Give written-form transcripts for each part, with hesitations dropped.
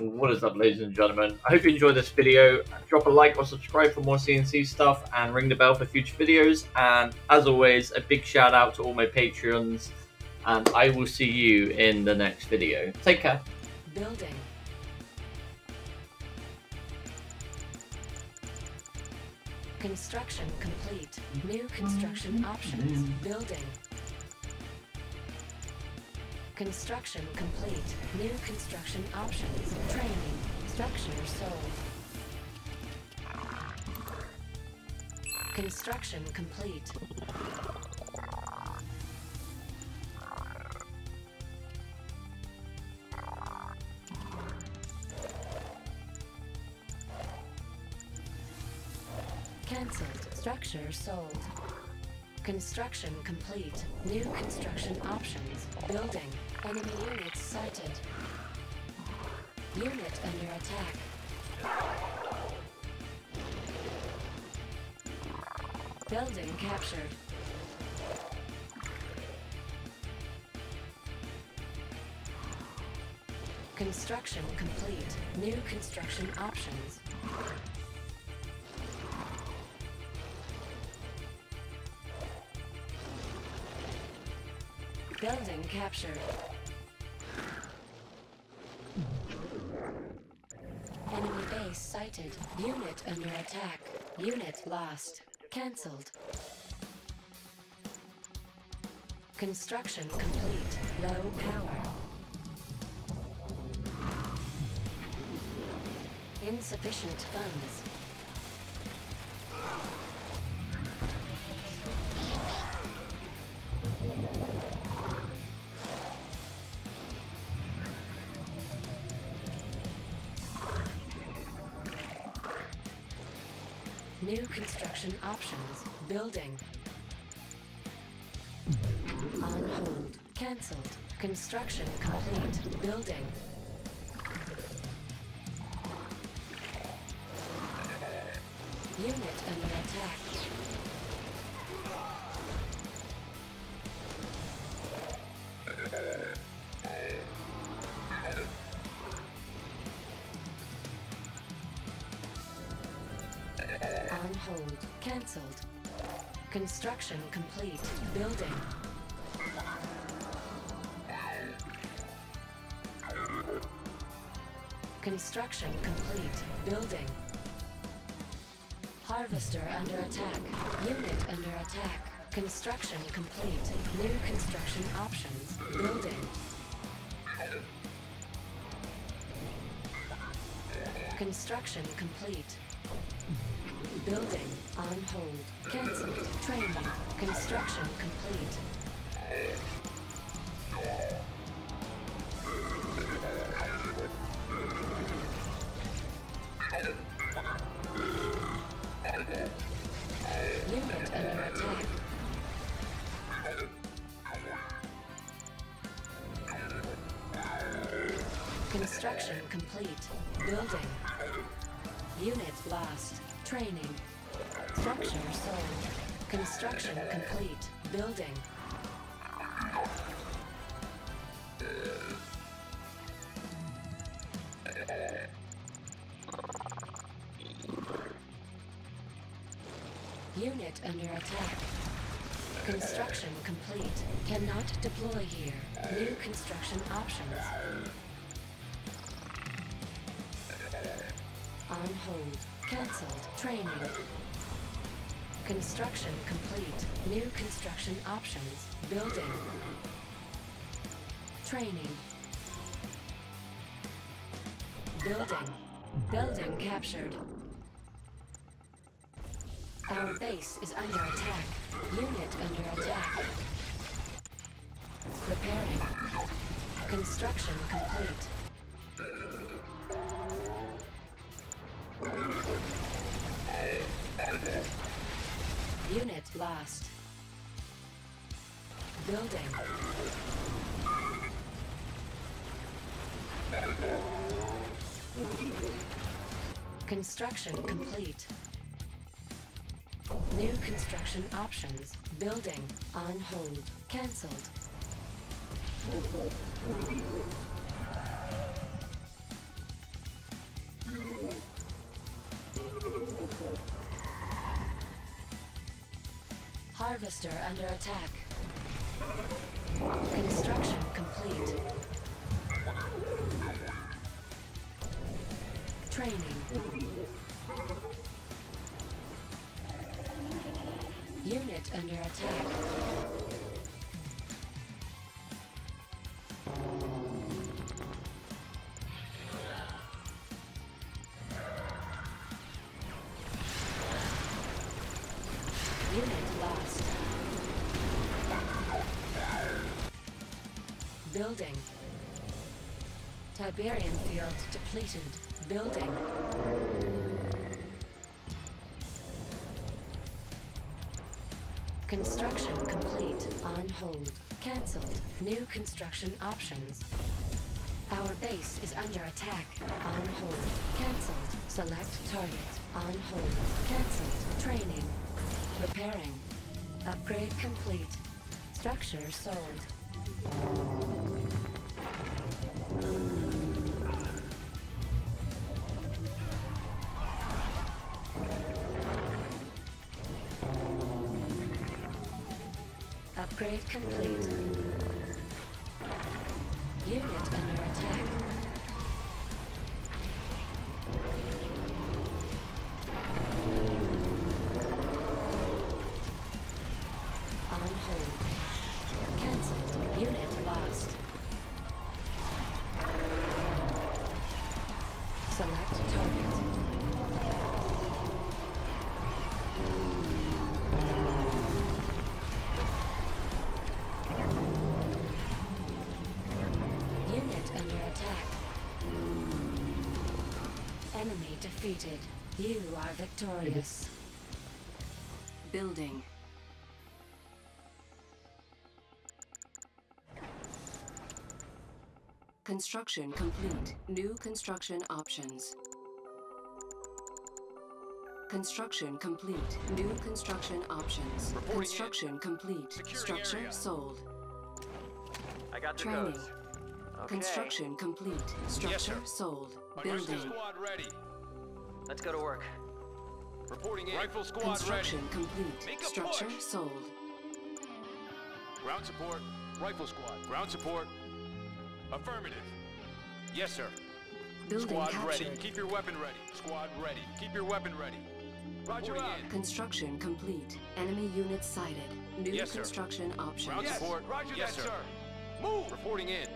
What is up, ladies and gentlemen? I hope you enjoyed this video. Drop a like or subscribe for more CNC stuff and ring the bell for future videos. And as always, a big shout out to all my Patreons, and I will see you in the next video. Take care. Building. Construction complete. New construction options. Building. Construction complete. New construction options. Training. Structure sold. Construction complete. Cancelled. Structure sold. Construction complete. New construction options. Building. Enemy units sighted. Unit under attack. Building captured. Construction complete. New construction options. Building captured. Enemy base sighted. Unit under attack. Unit lost. Cancelled. Construction complete. Low power. Insufficient funds. New construction options. Building. On hold. Cancelled. Construction complete. Building. Unit under attack. Hold. Cancelled. Construction complete. Building. Construction complete. Building. Harvester under attack. Unit under attack. Construction complete. New construction options. Building. Construction complete. Building. On hold. Cancelled. Training. Construction complete. Unit under attack. Construction complete. Building. Unit lost. Training. Structure sold. Construction complete. Building. Unit under attack. Construction complete. Cannot deploy here. New construction options. On hold. Cancelled. Training. Construction complete. New construction options. Building. Training. Building. Building captured. Our base is under attack. Unit under attack. Repairing. Construction complete. Unit lost. Building. Construction complete. New construction options. Building. On hold. Cancelled. Harvester under attack. Construction complete. Training. Unit under attack. Unit lost. Building. Tiberian field depleted. Building. Construction complete. On hold. Cancelled. New construction options. Our base is under attack. On hold. Cancelled. Select target. On hold. Cancelled. Training. Repairing. Upgrade complete. Structure sold. Upgrade complete. Unit under attack. On hold. Cancelled. Unit lost. Select target. Enemy defeated. You are victorious. Building. Construction complete. New construction options. Construction complete. New construction options. Construction complete. Structure sold. I got the training. Codes. Okay. Construction complete. Structure sold. Building. Squad ready. Let's go to work. Reporting in. Rifle squad construction ready. Complete. Make structure push. Sold. Ground support. Rifle squad. Ground support. Affirmative. Yes, sir. Building squad captured. Ready. Keep your weapon ready. Squad ready. Keep your weapon ready. Roger out. Construction complete. Enemy units sighted. New yes, construction sir. Options. Ground yes. support. Roger yes, that, sir. Sir. Move. Reporting in.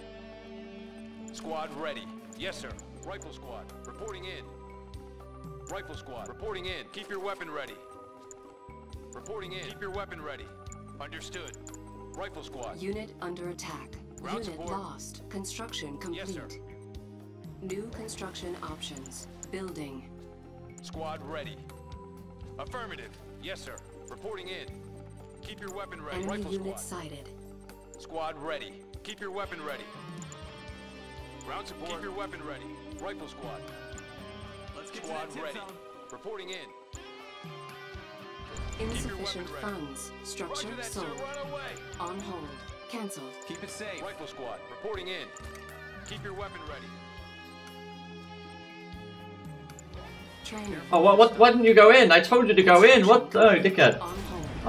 Squad ready. Yes, sir. Rifle squad. Reporting in. Rifle squad. Reporting in. Keep your weapon ready. Reporting in. Keep your weapon ready. Understood. Rifle squad. Unit under attack. Ground unit support. Lost. Construction complete. Yes, sir. New construction options. Building. Squad ready. Affirmative. Yes, sir. Reporting in. Keep your weapon ready. Enemy rifle unit squad. Sighted. Squad ready. Keep your weapon ready. Ground support. Keep your weapon ready. Rifle squad. Let's get squad ready. Zone. Reporting in. Insufficient funds. Structure sold. On hold. Cancelled. Keep it safe. Rifle squad. Reporting in. Keep your weapon ready. Training. Oh, what? Why didn't you go in? I told you to go in. What? Oh, dickhead. Oh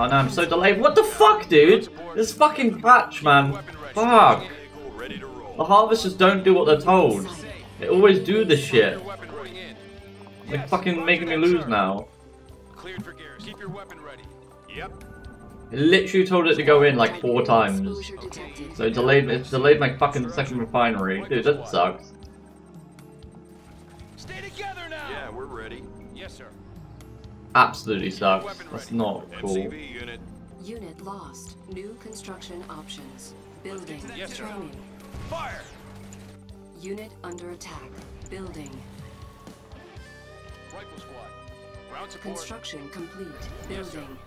no, I'm so delayed. What the fuck, dude? This fucking patch, man. Fuck. The harvesters don't do what they're told. They always do this shit. They're fucking making me lose now. I literally told it to go in like 4 times. So it delayed my fucking second refinery. Dude, that sucks. Yeah, we're ready. Yes, sir. Absolutely sucks. That's not cool. Unit lost. New construction options. Building. Yes, sir. Fire! Unit under attack. Building. Rifle squad. Ground support. Construction complete. Building.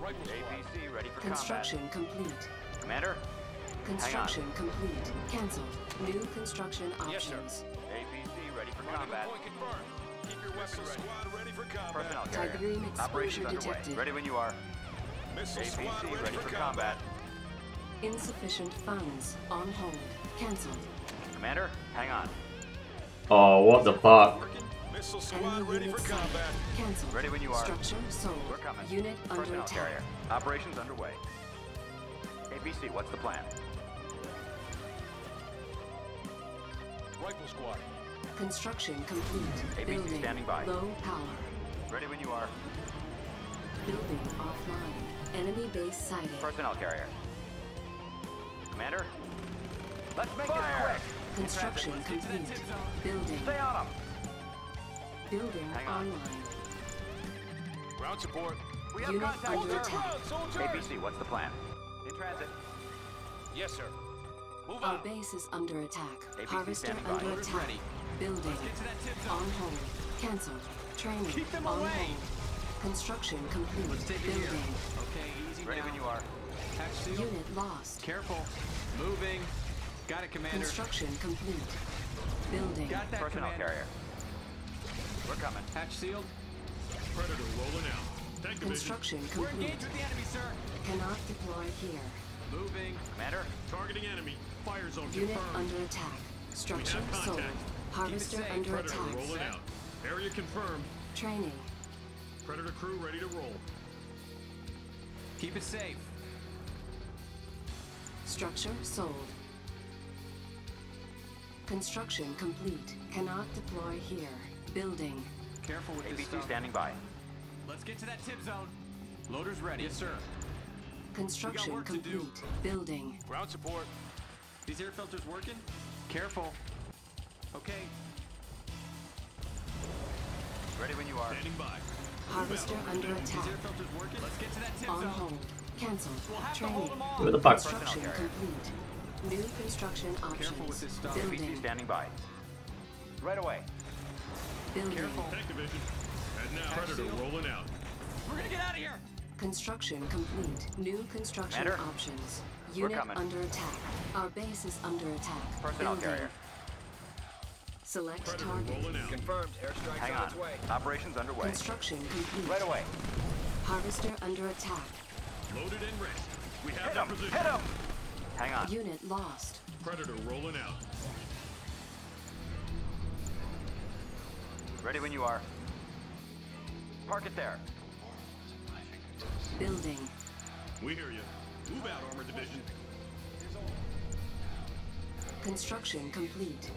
Rifle squad. ABC ready for construction combat. Complete. Commander? Construction complete. Cancelled. New construction options. Yes, ABC ready for combat. Keep your weapon squad ready for combat. Personnel carrier. Operations underway. Ready when you are. Missile ABC ready for combat. Insufficient funds. On hold. Cancelled. Commander, hang on. Oh, what the fuck? Missile squad ready for combat. Cancel. Ready when you are. Structure sold. We're coming. Unit under attack. Carrier. Operations underway. ABC, what's the plan? Rifle squad. Construction complete. ABC building standing by. Low power. Ready when you are. Building offline. Enemy base sighted. Personnel carrier. Commander, let's make it quick. Construction complete. Building. Stay on them. Building online. Ground support. We have contact. Hold their ground, soldier. ABC, what's the plan? In transit. Yes, sir. Move on. Our base is under attack. ABC Harvester under attack. Ready. Building. On hold. Cancelled. Training. Keep them on away. Hold. Construction complete. Let's take building. It here. Okay, easy. Ready now. When you are. Action. Unit lost. Careful. Moving. Got it, Commander. Construction complete. Building. Got that, Personnel Commander. Carrier. We're coming. Hatch sealed. Predator rolling out. Tank Construction division. Complete. We're engaged with the enemy, sir. Cannot deploy here. Moving. Commander. Targeting enemy. Fire zone confirmed. Unit under attack. Structure sold. Harvester under Predator attack. Predator rolling out. Area confirmed. Training. Predator crew ready to roll. Keep it safe. Structure sold. Construction complete. Cannot deploy here. Building. Careful with this stuff. Standing by. Let's get to that tip zone. Loaders ready. Yes, sir. Construction complete. Building. Ground support. These air filters working? Careful. Okay. Ready when you are. Standing by. Harvester under attack. These air filters working? Let's get to that tip zone. On hold. Canceled. We'll have to hold them all. Where the fuck? Construction complete. New construction options. Careful with this stuff. Building. Standing by. Right away. Building. Careful. Tech division. And now Predator rolling out. We're gonna get out of here. Construction complete. New construction Matter. Options. Unit under attack. Our base is under attack. Personnel carrier. Select Predator target. Confirmed. Airstrike Hang on its way. Operations underway. Construction complete. Right away. Harvester under attack. Loaded and ready. We have Hit that position. Hit him! Hang on. Unit lost. Predator rolling out. Ready when you are. Park it there. Building. We hear you. Move out, armored division. Construction complete.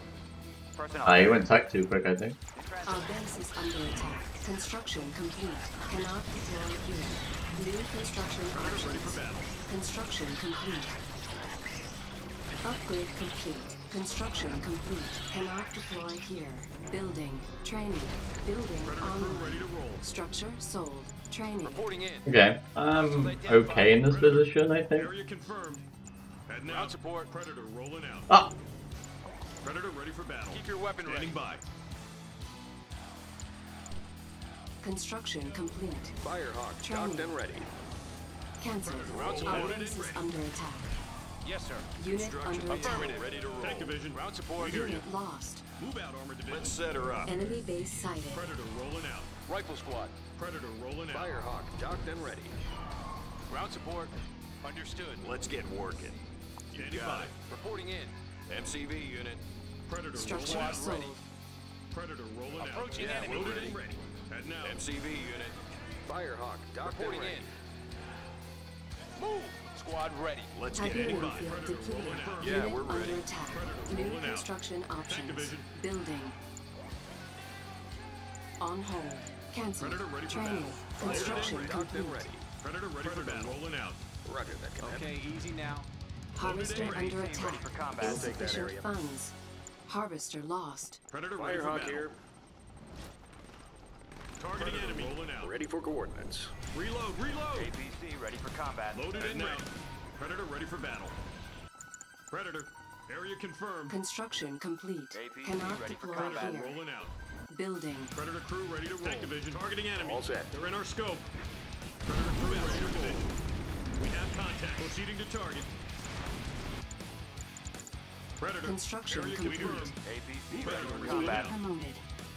You went tech too quick, I think. Our base is under attack. Construction complete. Cannot deploy here. New construction options. Ready for battle. Construction complete. Upgrade complete. Construction complete. Cannot deploy here. Building. Training. Building online. Structure sold. Training. Reporting in. Okay. Okay in this position, I think. Area confirmed. And now support. Predator rolling out. Ah! Predator ready for battle. Keep your weapon ready. By. Construction complete. Firehawk docked and ready. Cancelled. Our base is under attack. Yes, sir. Unit under attack. Ready to roll. Tank division. Route support. Unit lost. Move out, armored division. Let's set her up. Enemy base sighted. Predator rolling out. Rifle squad. Predator rolling out. Firehawk docked and ready. Route support. Understood. Let's get working. Standing by. Reporting in. MCV unit. Predator rolling out. Ready. Predator rolling out. Approaching enemy. Loaded and ready. And now. MCV unit. Firehawk docked and ready. Move. Squad ready. Let's get it. Yeah, we're ready. New construction options. Building. On hold. Cancel. Training. Construction complete. Predator ready for battle. Rolling out. Roger that. Okay, easy now. Harvester under attack. Insufficient funds. Harvester lost. Predator ready for battle. Targeting enemy. Rolling out. Ready for coordinates. Reload, reload! ABC ready for combat. Loaded and ready. Predator ready for battle. Predator, area confirmed. Construction complete. ABC Cannot ready deploy for combat. Here. Rolling out. Building. Predator crew ready to roll. Tank division targeting enemy. All set. They're in our scope. Predator crew ready to roll. We have contact. Proceeding to target. Predator. Construction area complete. ABC ready for combat. Promoted.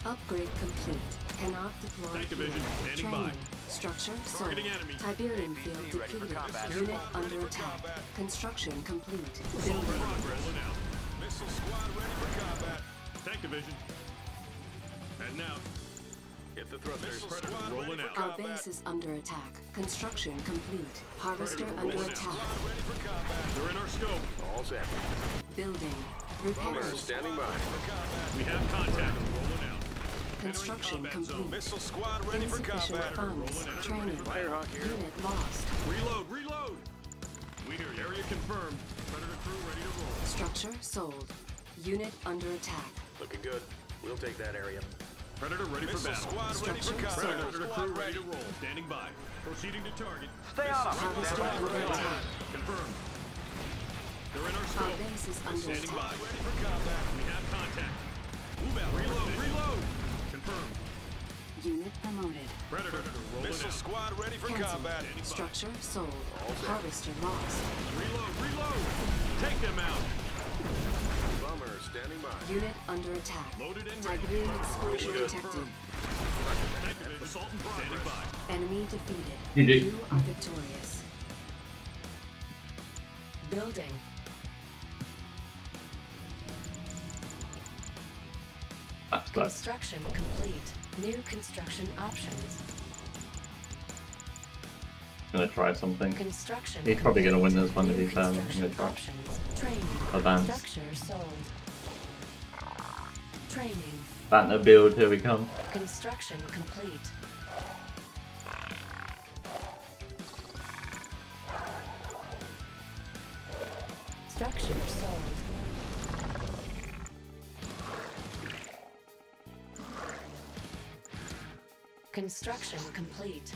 Upgrade complete. Cannot deploy. Tank division standing by. Structure sold. Tiberium field depleted. Unit under attack. Construction complete. Building. Missile squad ready for combat. Tank division. And now, get the thrusters. Predator rolling out. Our base is under attack. Construction complete. Harvester under attack. They're in our scope. All set. Building. Repairs. Standing by. We have contact. Rolling out. Construction complete. Missile squad ready for combat. Funds. Training. Firehawk here. Unit lost. Reload. Reload. We hear you. Area confirmed. Predator crew ready to roll. Structure sold. Unit under attack. Looking good. We'll take that area. Predator ready for battle. Squad ready for combat. Predator crew ready to roll. Standing by. Proceeding to target. Stay on up. Confirmed. They're in our scope. Our base is under attack. Standing by. Ready for combat. We have contact. Move out. Reload. Reload. Confirmed. Unit promoted. Predator rolling out. Missile squad ready for combat. Structure sold. Harvester lost. Reload. Reload. Take them out. Standing by. Unit under attack. Loaded and ready. Explosion detected. Assault in progress. Enemy defeated. You are victorious. Building. Construction complete. New construction options. I'm gonna try something. He's probably gonna win this one to be fair. I'm gonna try. Advance. Training. Banner build, here we come. Construction complete. Structure sold. Construction complete.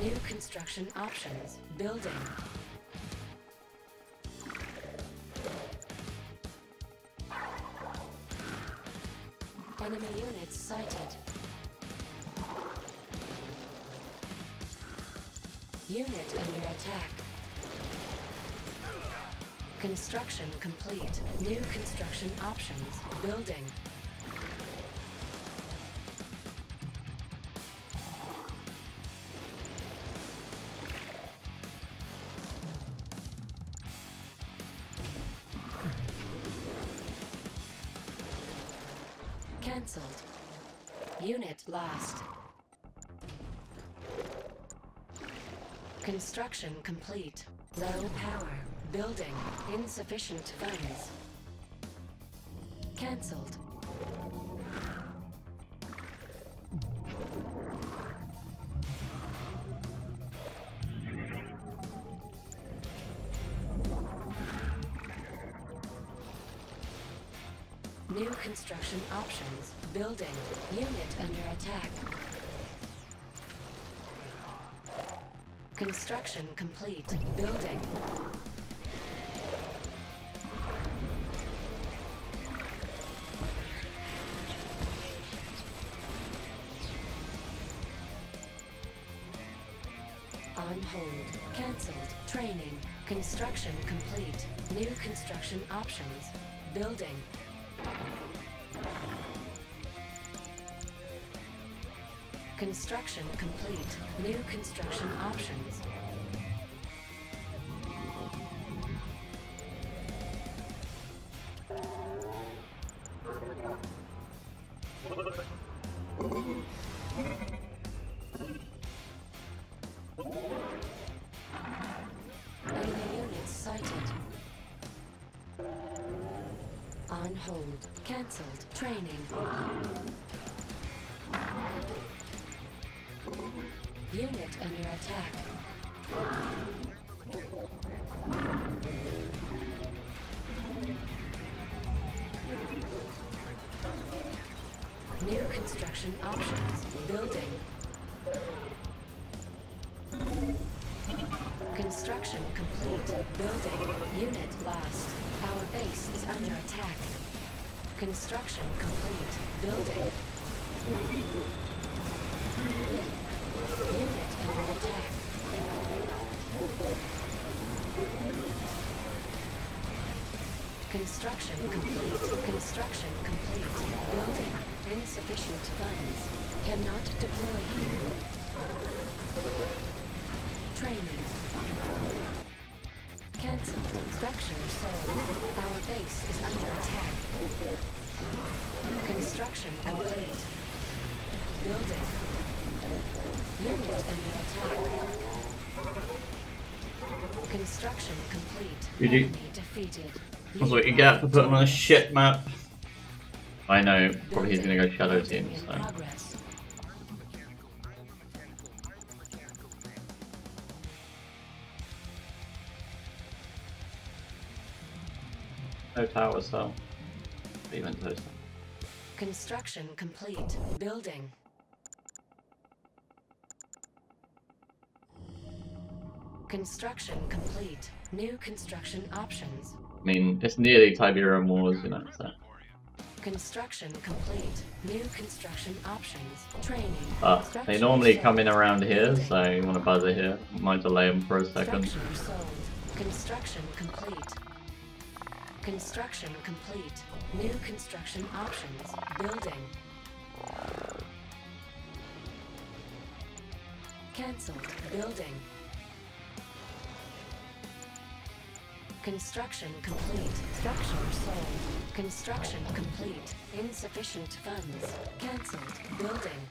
New construction options. Building. Enemy units sighted. Unit under attack. Construction complete. New construction options. Building. Cancelled. Unit lost. Construction complete. Low power. Building. Insufficient funds. Cancelled. New construction options. Building. Unit under attack. Construction complete. Building. On hold. Cancelled. Training. Construction complete. New construction options. Building. Construction complete. New construction options. Enemy units sighted. On hold. Cancelled. Training. Unit under attack. New construction options. Building. Construction complete. Building. Unit lost. Our base is under attack. Construction complete. Building. Unit under attack. Construction complete. Construction complete. Building. Insufficient funds. Cannot deploy here. Training. Cancel. Structure sold. Our base is under attack. Construction complete. Building. Unit under attack. Construction complete. Enemy defeated. That's what you get for putting on a shit map. I know, probably he's gonna go shadow team, so. No tower, so. Even closer. Construction complete. Building. Construction complete. New construction options. I mean, it's nearly Tiberium Wars, you know, so. Construction complete. New construction options. Training. But they normally come in around here, so you want to buzzer here. Might delay them for a second. Construction complete. Construction complete. New construction options. Building. Cancelled. Building. Construction complete. Structure sold. Construction complete. Insufficient funds. Cancelled. Building.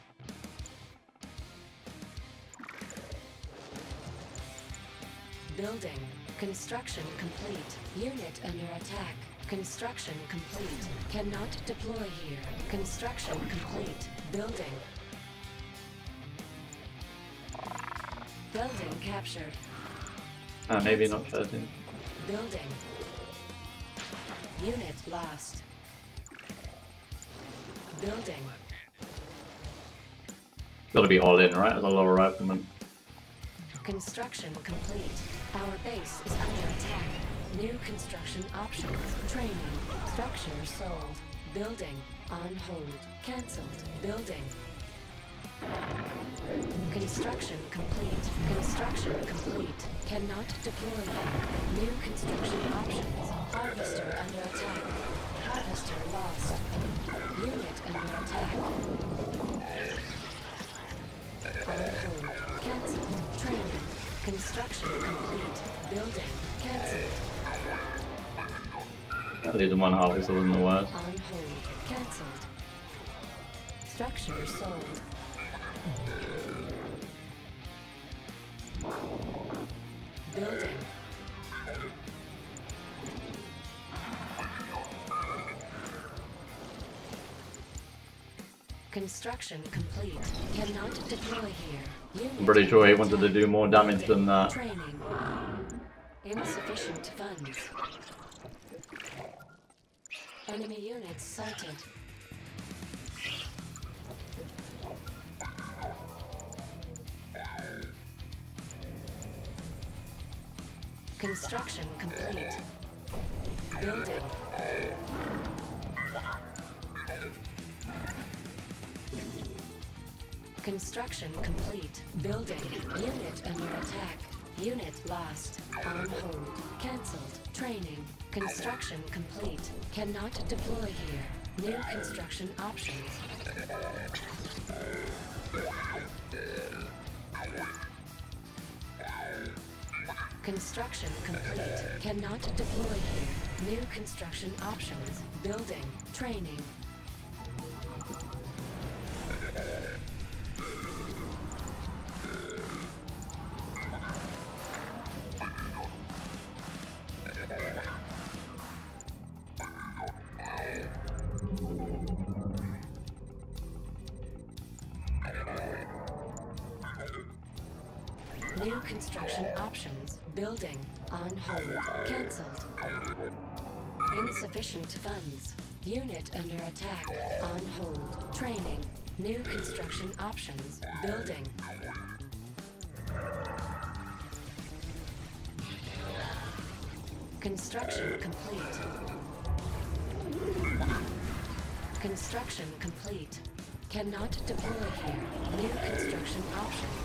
Building. Construction complete. Unit under attack. Construction complete. Cannot deploy here. Construction complete. Building. Building captured. Maybe not 13. Building. Unit lost. Building. Gotta be all in, right? As a lower rifleman. Construction complete. Our base is under attack. New construction options. Training. Structure sold. Building. On hold. Cancelled. Building. Construction complete. Construction complete. Cannot deploy. New construction options. Harvester under attack. Harvester lost. Unit under attack. On hold. Cancelled. Training. Construction complete. Building. Cancelled. At least one harvester wasn't the worst. On hold. Cancelled. Structure sold. Building. Construction complete. Cannot deploy here. Unit I'm pretty sure he wanted to do more damage than that. Training. Insufficient funds. Enemy units sighted. Construction complete. Building. Construction complete. Building. Unit under attack. Unit lost. On hold. Cancelled. Training. Construction complete. Cannot deploy here. New construction options. Construction complete. Cannot deploy here. New construction options. Building. Training. New construction options. Building. On hold. Cancelled. Insufficient funds. Unit under attack. On hold. Training. New construction options. Building. Construction complete. Construction complete. Cannot deploy here. New construction options.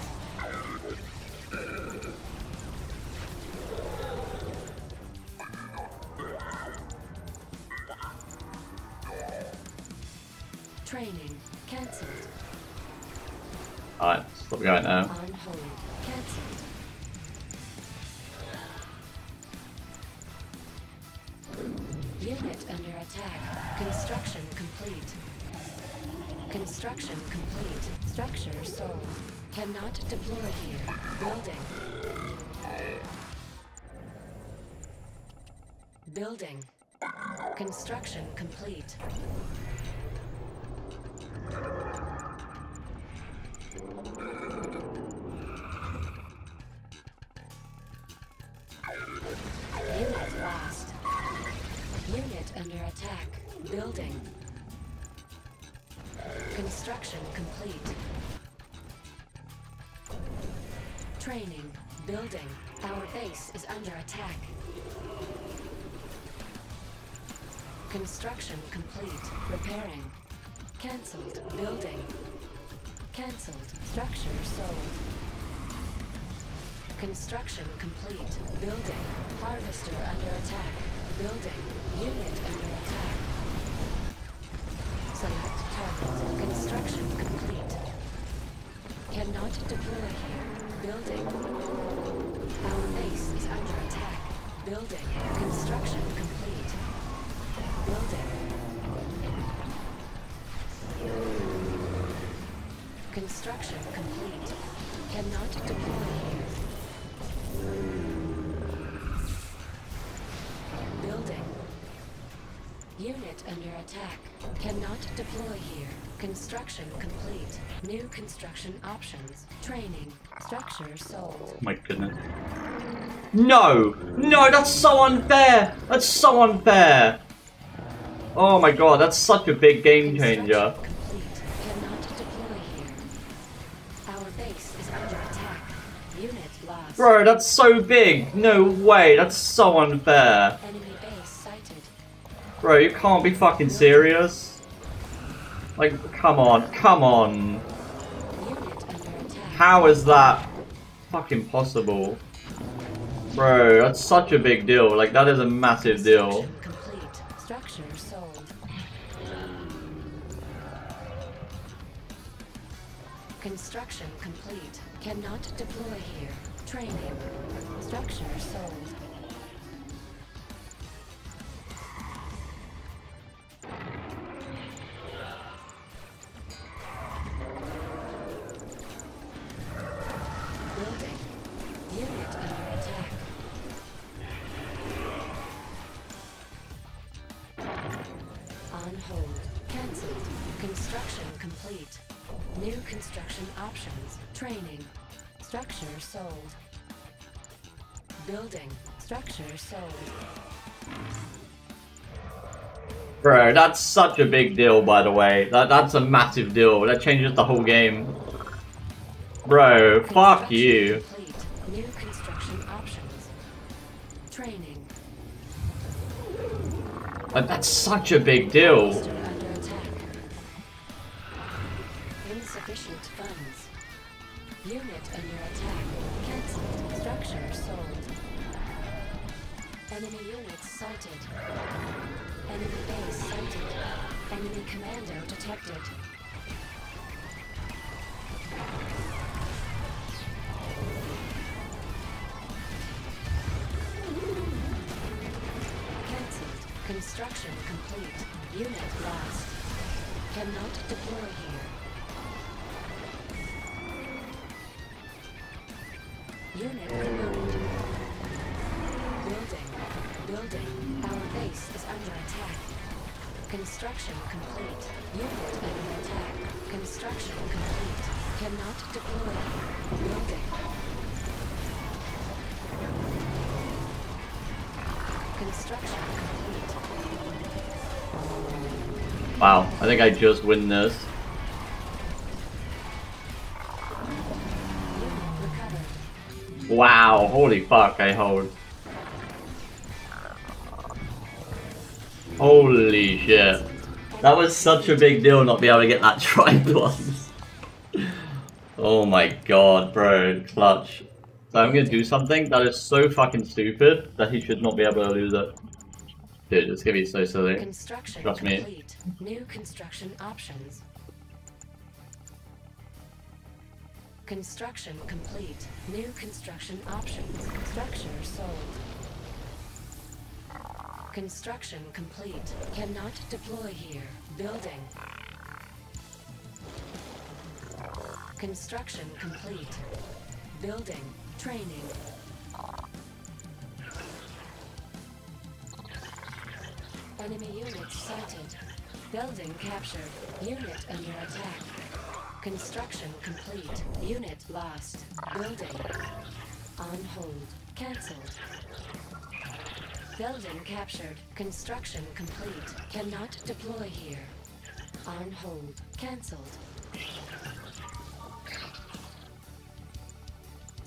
Training cancelled. Alright, stop going now. On hold. Cancelled. Unit under attack. Construction complete. Construction complete. Structure sold. Cannot deploy here. Building. Building. Construction complete. Unit lost. Unit under attack. Building. Construction complete. Training. Building. Our base is under attack. Construction complete. Repairing. Cancelled. Building. Cancelled. Structure sold. Construction complete. Building. Harvester under attack. Building. Unit under attack. Select target. Construction complete. Cannot deploy here. Building. Our base is under attack. Building. Construction complete. Building. Construction complete. Cannot deploy here. Building. Unit under attack. Cannot deploy here. Construction complete. New construction options. Training. Structure sold. My goodness. No! No, that's so unfair! That's so unfair! Oh my god, that's such a big game changer. Complete. Cannot deploy here. Our base is under attack. Unit lost. Bro, that's so big! No way, that's so unfair. Enemy base sighted. Bro, you can't be fucking serious. Like, come on, come on. How is that fucking possible? Bro, that's such a big deal. Like, that is a massive deal. Structure sold. Construction complete. Cannot deploy here. Training. Structure sold. Training. Structure sold. Building. Structure sold. Bro, that's such a big deal, by the way. That's a massive deal. That changes the whole game. Bro, fuck you. Complete. New construction options. Training. That's such a big deal. Insufficient funds. Unit under attack. Cancelled. Structure sold. Enemy units sighted. Enemy base sighted. Enemy commando detected. Cancelled. Construction complete. Unit lost. Cannot deploy here. Unit removed. Building. Building. Our base is under attack. Construction complete. Unit under attack. Construction complete. Cannot deploy. Building. Construction complete. Wow, I think I just win this. Wow, holy fuck, I hold. Holy shit. That was such a big deal not being able to get that tribe once. Oh my god, bro, clutch. So I'm gonna do something that is so fucking stupid that he should not be able to lose it. Dude, it's gonna be so silly. Trust me. New construction options. Construction complete. New construction options. Structure sold. Construction complete. Cannot deploy here. Building. Construction complete. Building. Training. Enemy units sighted. Building captured. Unit under attack. Construction complete. Unit lost. Building. On hold. Cancelled. Building captured. Construction complete. Cannot deploy here. On hold. Cancelled.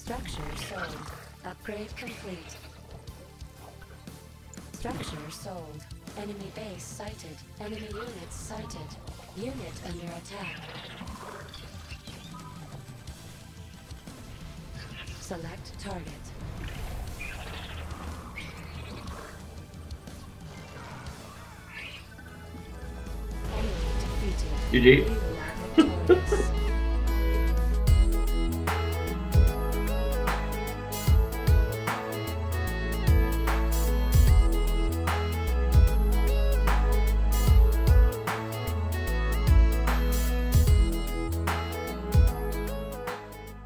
Structure sold. Upgrade complete. Structure sold. Enemy base sighted. Enemy units sighted. Unit under attack. Select target. Enemy defeated. GG.